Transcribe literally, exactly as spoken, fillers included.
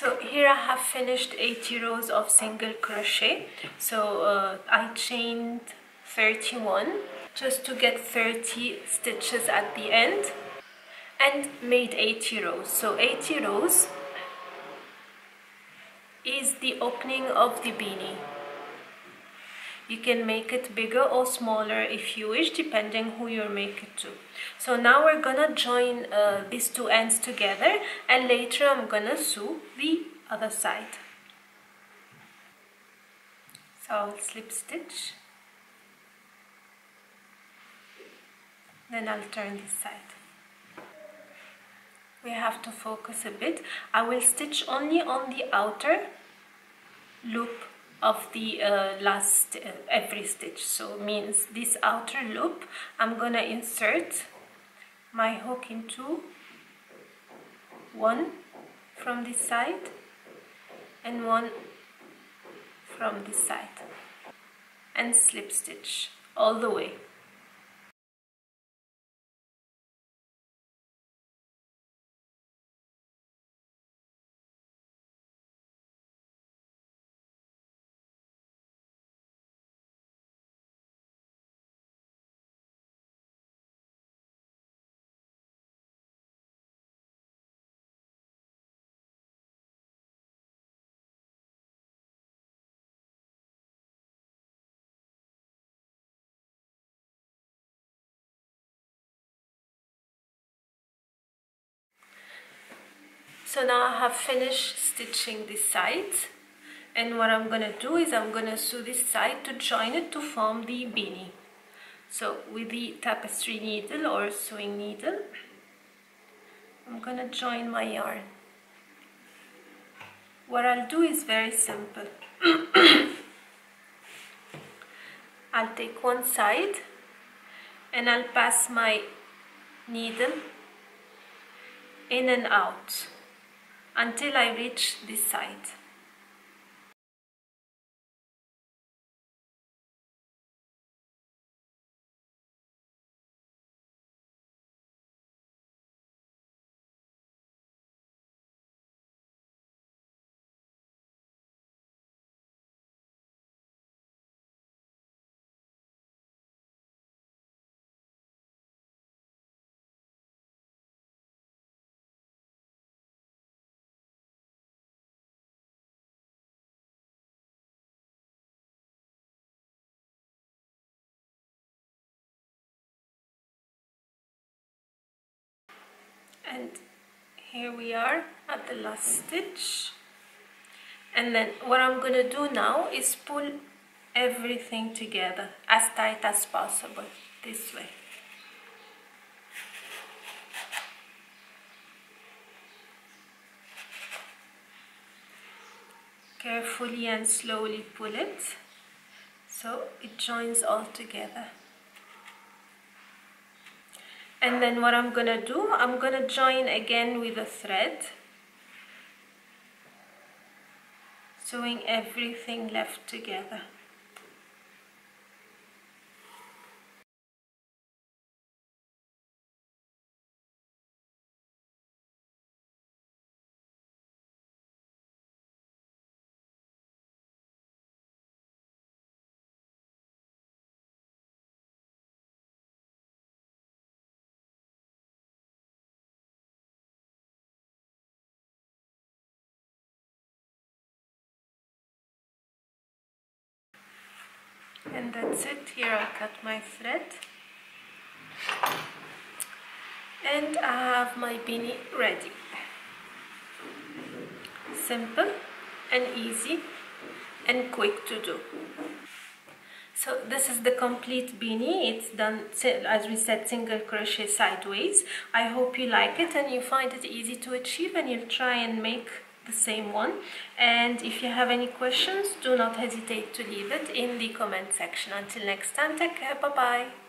So here I have finished eighty rows of single crochet. So uh, I chained thirty-one just to get thirty stitches at the end and made eighty rows. So eighty rows is the opening of the beanie. You can make it bigger or smaller if you wish, depending who you make it to. So now we're gonna join uh, these two ends together, and later I'm gonna sew the other side. So I'll slip stitch, then I'll turn this side. We have to focus a bit. I will stitch only on the outer loop of the uh, last uh, every stitch. So means this outer loop, I'm gonna insert my hook into one from this side and one from this side, and slip stitch all the way. So now I have finished stitching this side, and what I'm gonna do is I'm gonna sew this side to join it to form the beanie. So with the tapestry needle or sewing needle, I'm gonna join my yarn. What I'll do is very simple. I'll take one side and I'll pass my needle in and out until I reach this side. And here we are at the last stitch, and then what I'm gonna do now is pull everything together as tight as possible this way. Carefully and slowly pull it so it joins all together. And then what I'm gonna do, I'm gonna join again with a thread, sewing everything left together. And that's it. Here I cut my thread, and I have my beanie ready. Simple and easy and quick to do. So this is the complete beanie. It's done, as we said, single crochet sideways. I hope you like it and you find it easy to achieve, and you'll try and make the same one. And if you have any questions, do not hesitate to leave it in the comment section. Until next time, take care, bye bye.